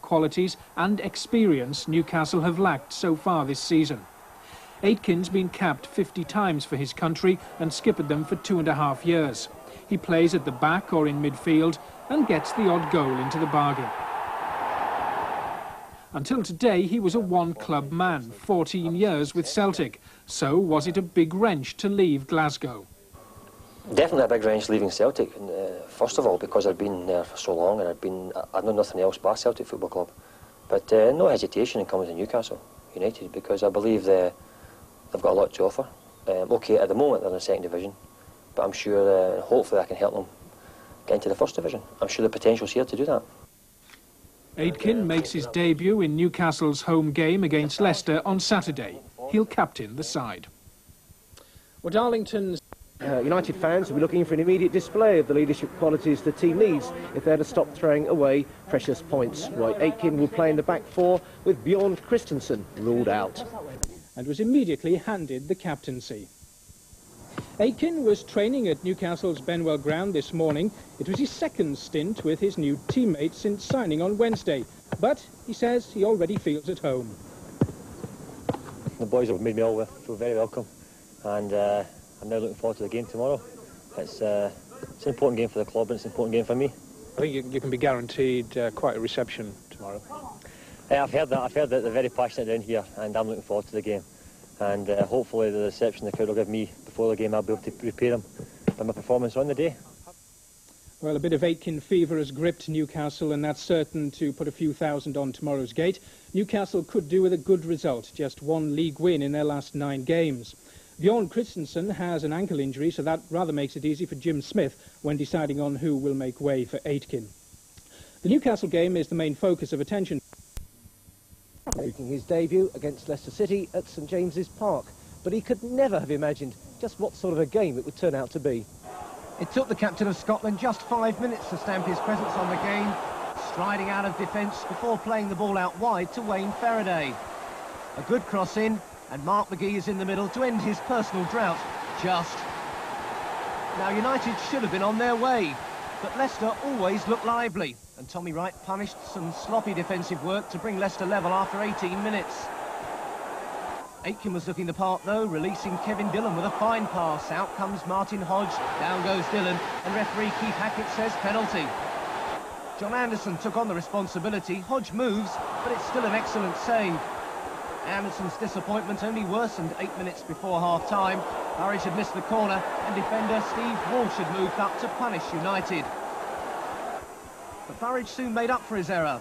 Qualities and experience Newcastle have lacked so far this season. Aitken's been capped 50 times for his country and skippered them for 2.5 years. He plays at the back or in midfield and gets the odd goal into the bargain. Until today he was a one-club man, 14 years with Celtic, so was it a big wrench to leave Glasgow? Definitely a big wrench leaving Celtic, first of all because I'd been there for so long and I'd known nothing else but Celtic Football Club. But no hesitation in coming to Newcastle United because I believe they've got a lot to offer. OK, at the moment they're in the second division, but I'm sure hopefully I can help them get into the first division. I'm sure the potential's here to do that. Aitken makes his debut in Newcastle's home game against Leicester on Saturday. He'll captain the side. Well, Darlington's United fans will be looking for an immediate display of the leadership qualities the team needs if they're to stop throwing away precious points. Roy Aitken will play in the back four with Bjorn Christensen ruled out. And was immediately handed the captaincy. Aitken was training at Newcastle's Benwell Ground this morning. It was his second stint with his new teammates since signing on Wednesday. But he says he already feels at home. The boys have made me all feel very welcome, and I'm now looking forward to the game tomorrow. It's an important game for the club and it's an important game for me. I think you can be guaranteed quite a reception tomorrow. Yeah, I've heard that they're very passionate down here and I'm looking forward to the game. And hopefully the reception the crowd will give me before the game, I'll be able to prepare them for my performance on the day. Well, a bit of Aitken fever has gripped Newcastle and that's certain to put a few thousand on tomorrow's gate. Newcastle could do with a good result, just one league win in their last 9 games. Bjorn Christensen has an ankle injury, so that rather makes it easy for Jim Smith when deciding on who will make way for Aitken. The Newcastle game is the main focus of attention. Making his debut against Leicester City at St James's Park, but he could never have imagined just what sort of a game it would turn out to be. It took the captain of Scotland just 5 minutes to stamp his presence on the game, striding out of defence before playing the ball out wide to Wayne Faraday. A good cross in, and Mark McGhee is in the middle to end his personal drought, just. Now, United should have been on their way, but Leicester always looked lively, and Tommy Wright punished some sloppy defensive work to bring Leicester level after 18 minutes. Aitken was looking the part, though, releasing Kevin Dillon with a fine pass. Out comes Martin Hodge, down goes Dillon, and referee Keith Hackett says penalty. John Anderson took on the responsibility. Hodge moves, but it's still an excellent save. Anderson's disappointment only worsened 8 minutes before half-time. Burridge had missed the corner and defender Steve Walsh had moved up to punish United. But Burridge soon made up for his error.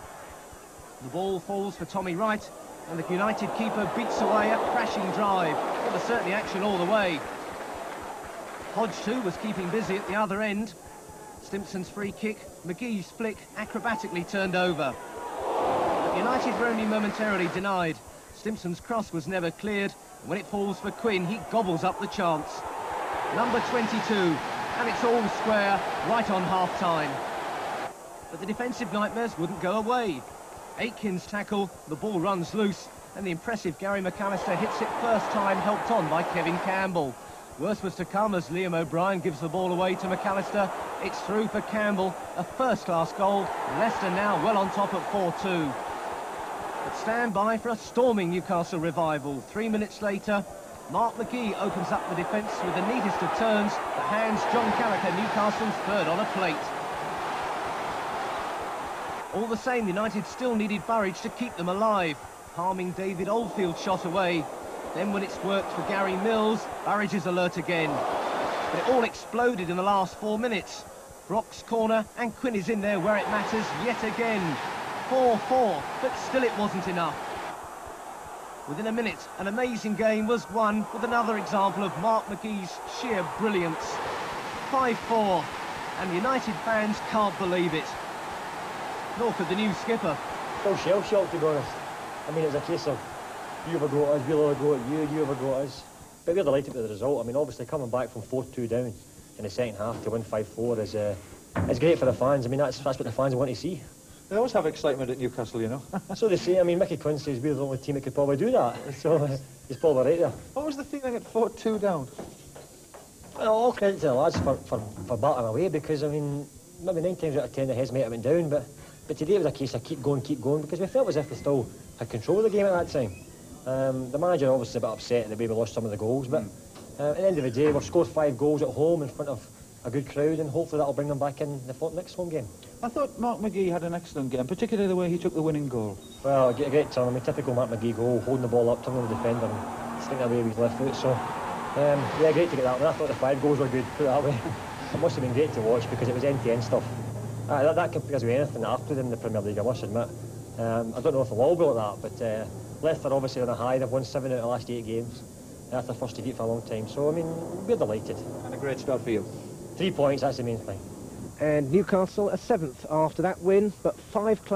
The ball falls for Tommy Wright and the United keeper beats away a crashing drive. Well, there's certainly action all the way. Hodge, too, was keeping busy at the other end. Stimpson's free kick, McGee's flick acrobatically turned over. But United were only momentarily denied. Stimpson's cross was never cleared, and when it falls for Quinn, he gobbles up the chance. Number 22, and it's all square, right on half-time. But the defensive nightmares wouldn't go away. Aitken's tackle, the ball runs loose, and the impressive Gary McAllister hits it first time, helped on by Kevin Campbell. Worse was to come as Liam O'Brien gives the ball away to McAllister. It's through for Campbell, a first-class goal, and Leicester now well on top at 4-2. But stand by for a storming Newcastle revival. 3 minutes later, Mark McGhee opens up the defence with the neatest of turns, but hands John Gallacher Newcastle's third on a plate. All the same, United still needed Burridge to keep them alive. Harming David Oldfield shot away. Then when it's worked for Gary Mills, Burridge is alert again. But it all exploded in the last 4 minutes. Brock's corner and Quinn is in there where it matters yet again. 4-4, but still it wasn't enough. Within a minute, an amazing game was won with another example of Mark McGee's sheer brilliance. 5-4, and United fans can't believe it. Nor could the new skipper. Still shell-shocked, to be honest. I mean, it's a case of you have a go at us, we'll have a go at you, you have a go at us. But we're delighted with the result. I mean, obviously coming back from 4-2 down in the second half to win 5-4 is great for the fans. I mean, that's what the fans want to see. They always have excitement at Newcastle, you know. So they say. I mean, Mickey Quinn says we're the only team that could probably do that. So he's probably right there. What was the thing they had 4-2 down? Well, all credit to the lads for batting away because, I mean, maybe 9 times out of 10 the heads might have been down, but But today it was a case of keep going, because we felt as if we still had control of the game at that time. The manager obviously a bit upset at the way we lost some of the goals, but at the end of the day, we've scored 5 goals at home in front of a good crowd, and hopefully that'll bring them back in the next home game. I thought Mark McGhee had an excellent game, particularly the way he took the winning goal. Well, a great turn, I mean, typical Mark McGhee goal, holding the ball up, turning the defender and sticking it away with his left foot, so... yeah, great to get that one. I thought the 5 goals were good, put it that way. It must have been great to watch, because it was end-to-end stuff. That compares with anything that I've played in the Premier League, I must admit. I don't know if they'll all be like that, but Leicester obviously on a high. They've won 7 out of the last 8 games. That's their first defeat for a long time, so I mean, we're delighted. And a great start for you. 3 points, that's the main thing. And Newcastle are 7th after that win, but 5 clubs